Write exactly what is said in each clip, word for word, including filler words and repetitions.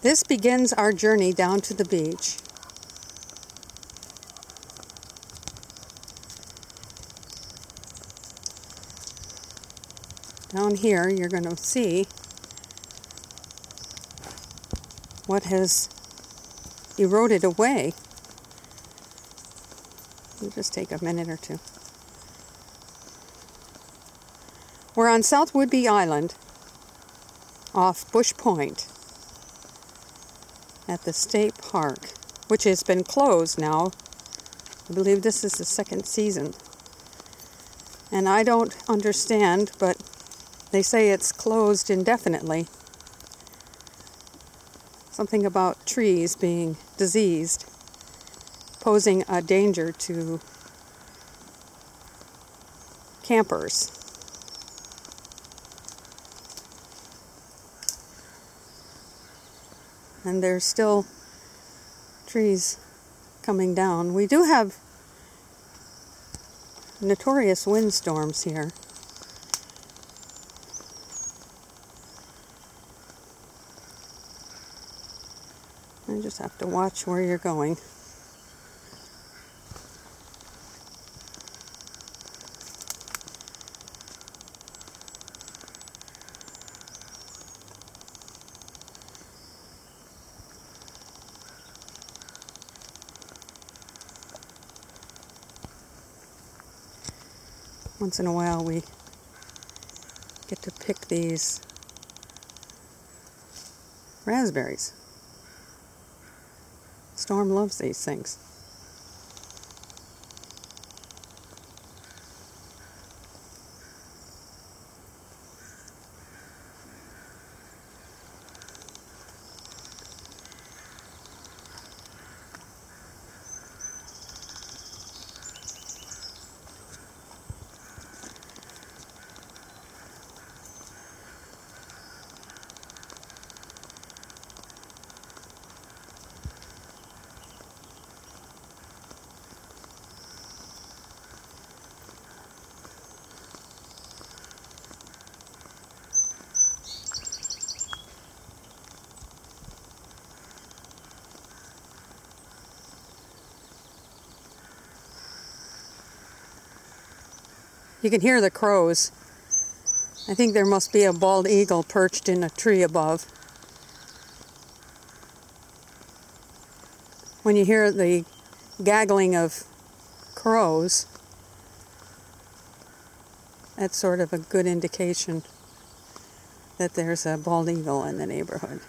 This begins our journey down to the beach. Down here, you're going to see what has eroded away. It'll just take a minute or two. We're on South Whidbey Island, off Bush Point, at the state park, which has been closed now. I believe this is the second season. And I don't understand, but they say it's closed indefinitely. Something about trees being diseased, posing a danger to campers. And there's still trees coming down. We do have notorious windstorms here. You just have to watch where you're going. Once in a while we get to pick these raspberries. Storm loves these things. You can hear the crows. I think there must be a bald eagle perched in a tree above. When you hear the gaggling of crows, that's sort of a good indication that there's a bald eagle in the neighborhood.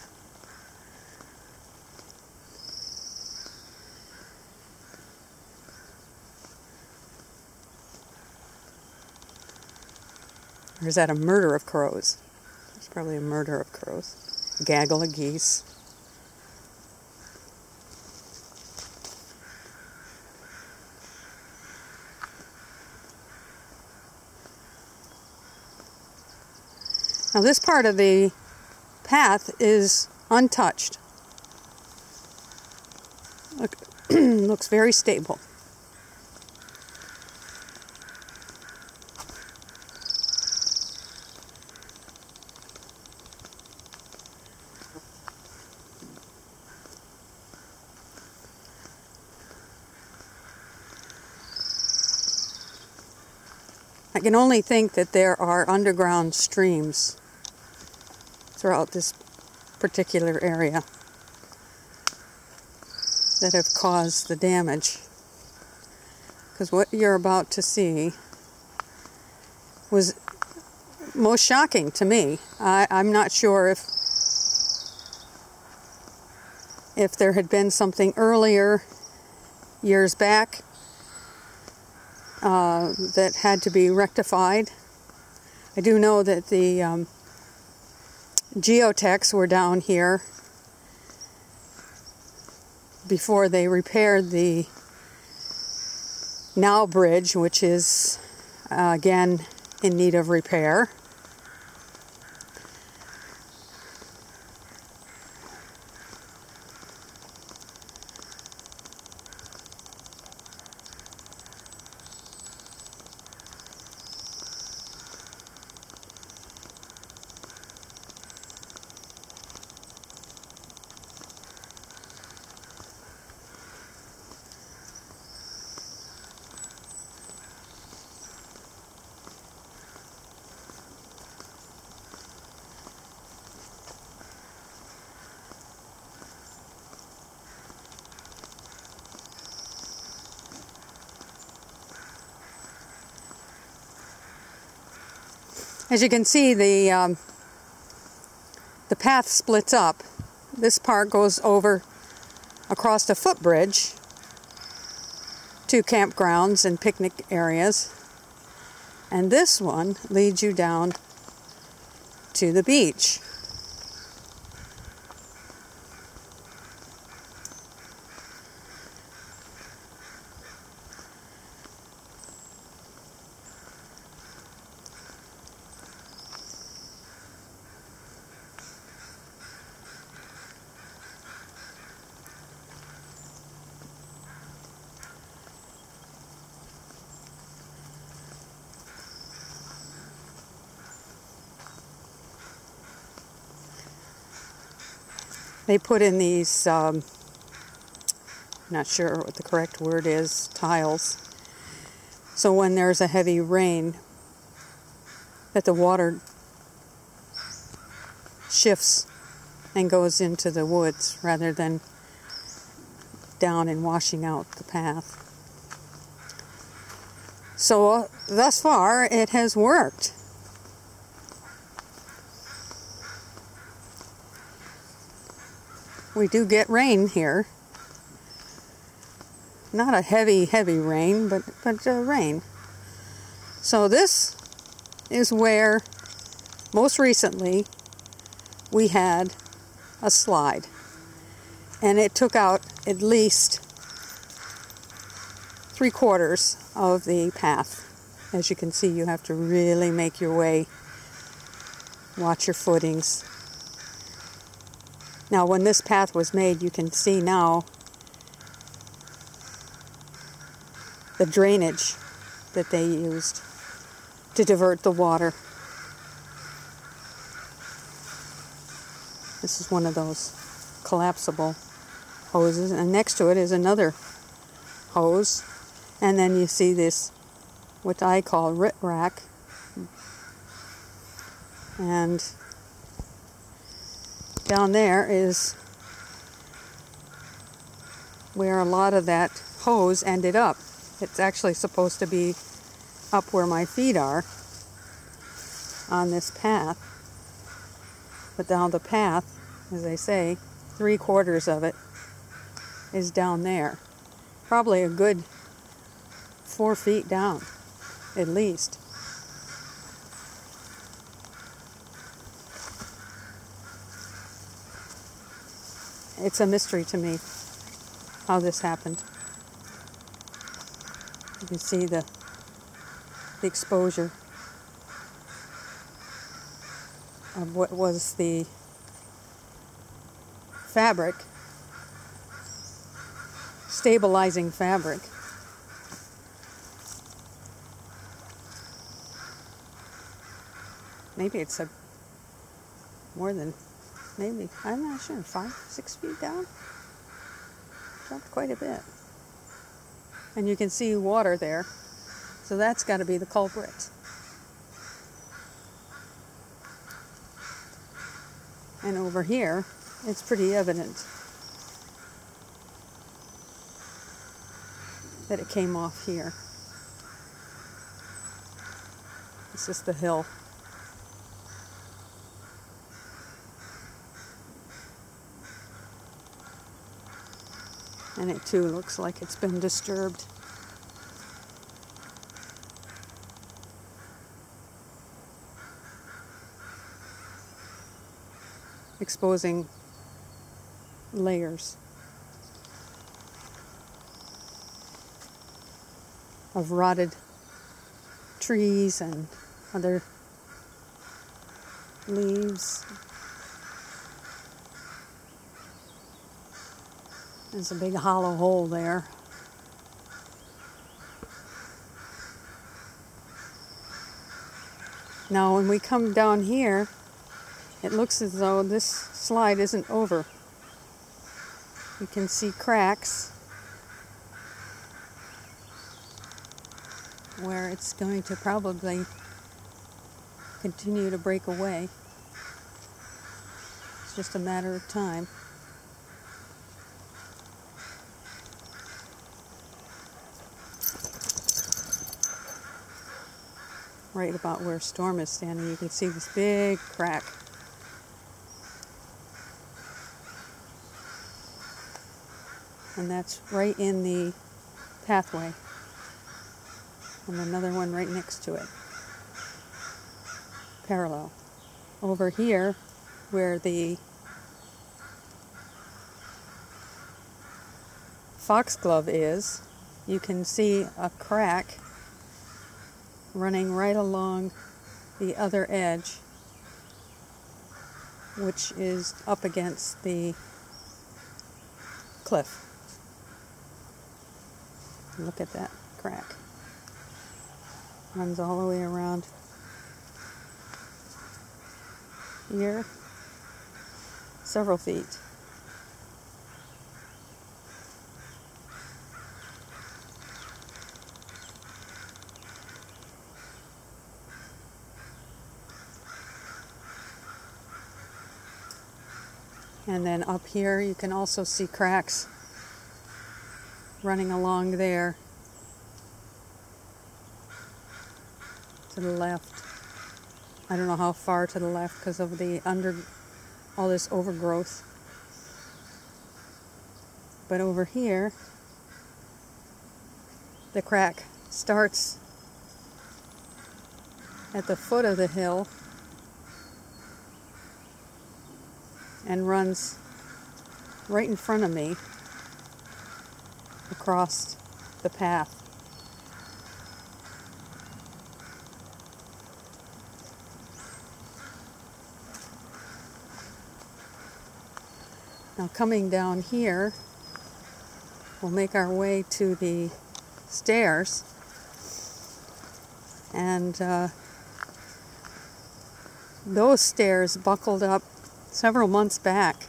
Or is that a murder of crows? It's probably a murder of crows. Gaggle of geese. Now this part of the path is untouched. Look, looks very stable. I can only think that there are underground streams throughout this particular area that have caused the damage. Because what you're about to see was most shocking to me. I, I'm not sure if, if there had been something earlier, years back, Uh, that had to be rectified. I do know that the um, geotechs were down here before they repaired the Nau Bridge, which is uh, again in need of repair. As you can see, the, um, the path splits up. This part goes over across the footbridge to campgrounds and picnic areas. And this one leads you down to the beach. They put in these, um, not sure what the correct word is, tiles. So when there's a heavy rain, that the water shifts and goes into the woods rather than down and washing out the path. So uh, thus far, it has worked. We do get rain here. Not a heavy, heavy rain, but, but uh, rain. So this is where, most recently, we had a slide. And it took out at least three quarters of the path. As you can see, you have to really make your way. Watch your footings. Now, when this path was made, you can see now the drainage that they used to divert the water. This is one of those collapsible hoses, and next to it is another hose. And then you see this, what I call ritrack. And down there is where a lot of that hose ended up. It's actually supposed to be up where my feet are on this path. But now the path, as I say, three quarters of it is down there. Probably a good four feet down, at least. It's a mystery to me how this happened. You can see the, the exposure of what was the fabric, stabilizing fabric. Maybe it's a more than... Maybe, I'm not sure, five, six feet down? Dropped quite a bit. And you can see water there. So that's got to be the culprit. And over here, it's pretty evident that it came off here. This is the hill. And it too looks like it's been disturbed. Exposing layers of rotted trees and other leaves. There's a big hollow hole there. Now when we come down here, it looks as though this slide isn't over. You can see cracks where it's going to probably continue to break away. It's just a matter of time. right about where Storm is standing, you can see this big crack. And that's right in the pathway. And another one right next to it. Parallel. Over here, where the foxglove is, you can see a crack running right along the other edge, which is up against the cliff. Look at that crack. Runs all the way around here, several feet. And then up here you can also see cracks running along there to the left. I don't know how far to the left because of the under, all this overgrowth. But over here, the crack starts at the foot of the hill and runs right in front of me across the path. Now coming down here, we'll make our way to the stairs, and uh, those stairs buckled up several months back,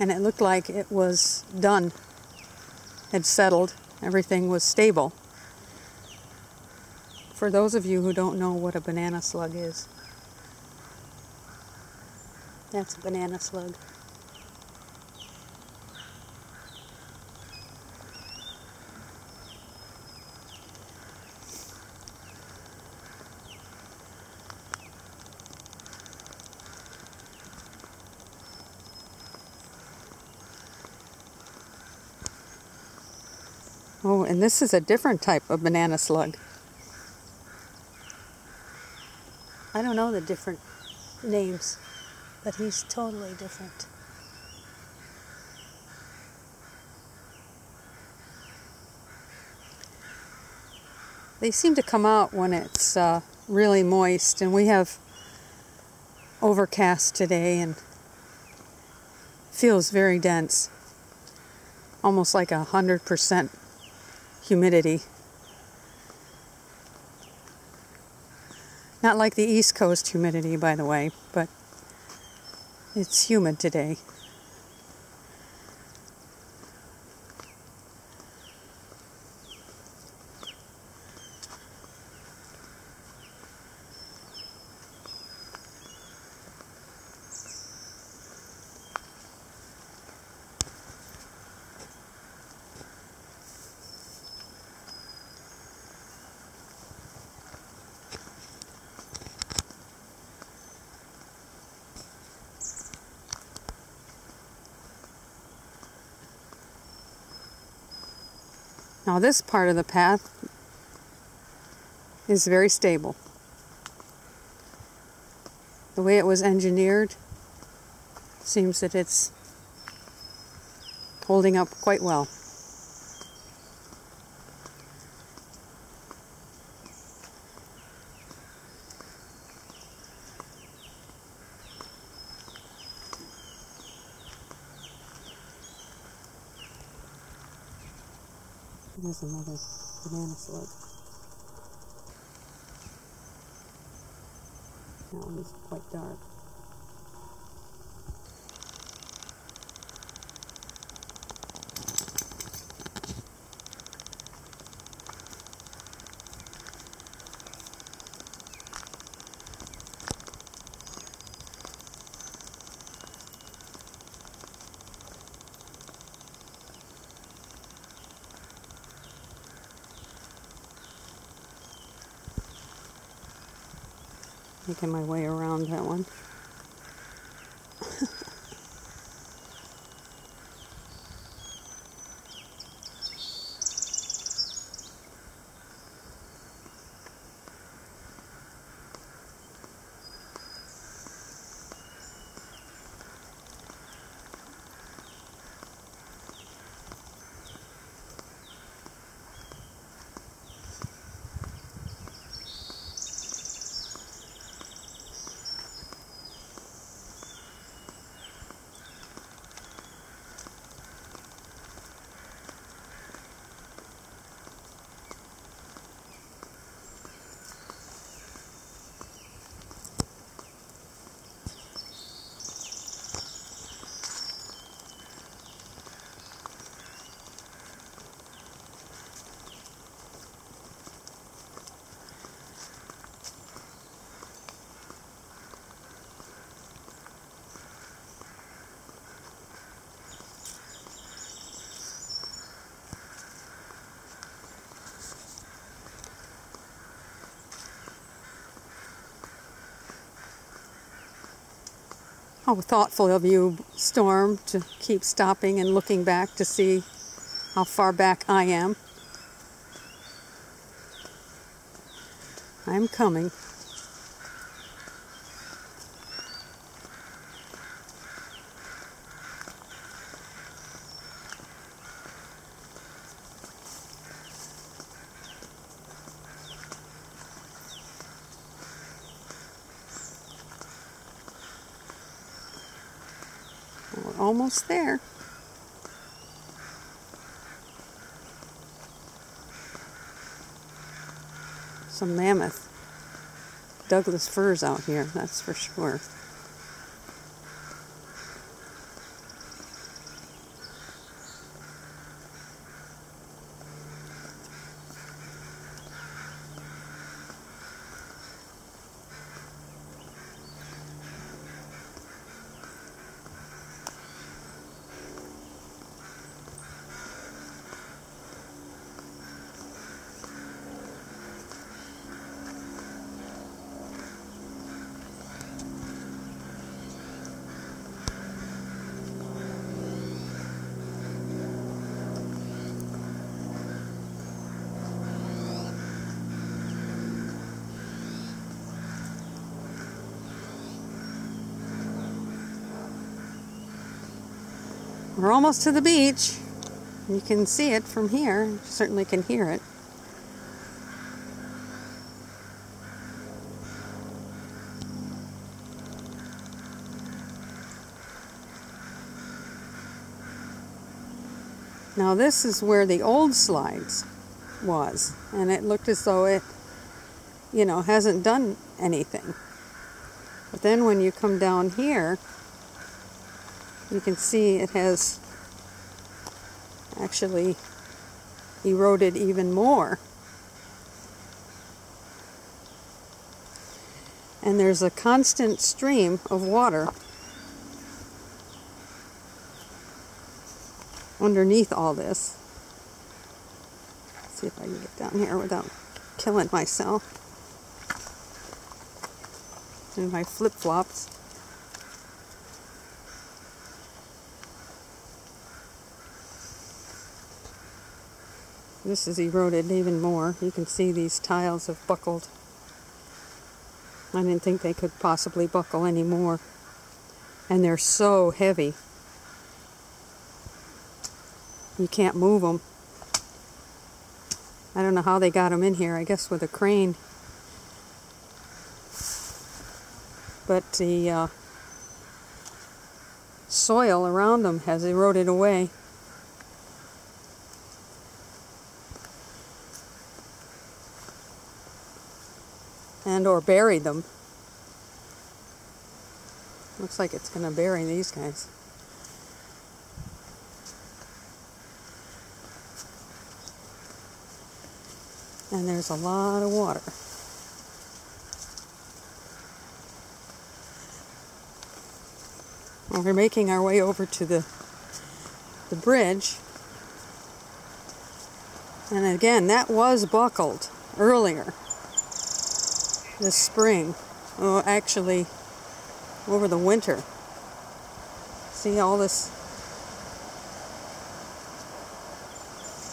and it looked like it was done, had settled, everything was stable. For those of you who don't know what a banana slug is, that's a banana slug. Oh, and this is a different type of banana slug. I don't know the different names, but he's totally different. They seem to come out when it's uh, really moist, and we have overcast today and feels very dense, almost like a hundred percent. Humidity. Not like the East Coast humidity, by the way, but it's humid today. Now this part of the path is very stable. The way it was engineered seems that it's holding up quite well. There's another banana slug. That one is quite dark. Making my way around that one. How thoughtful of you, Storm, to keep stopping and looking back to see how far back I am. I'm coming. We're almost there. Some mammoth Douglas firs out here, that's for sure. We're almost to the beach. You can see it from here. You certainly can hear it. Now this is where the old slides was, and it looked as though it, you know, hasn't done anything. But then when you come down here, you can see it has actually eroded even more. And there's a constant stream of water underneath all this. Let's see if I can get down here without killing myself. And my flip-flops. This is eroded even more. You can see these tiles have buckled. I didn't think they could possibly buckle anymore. And they're so heavy. You can't move them. I don't know how they got them in here, I guess with a crane. But the uh, soil around them has eroded away. And or bury them. Looks like it's going to bury these guys. And there's a lot of water. Well, we're making our way over to the, the bridge. And again, that was buckled earlier this spring. oh, actually over the winter. See, all this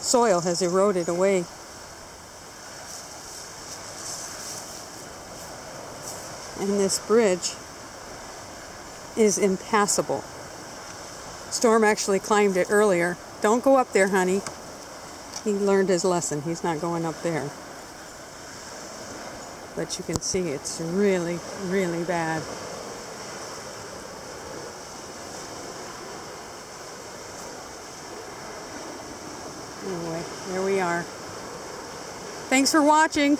soil has eroded away. And this bridge is impassable. Storm actually climbed it earlier. Don't go up there, honey. He learned his lesson. He's not going up there. But you can see it's really, really bad. Anyway, there we are. Thanks for watching.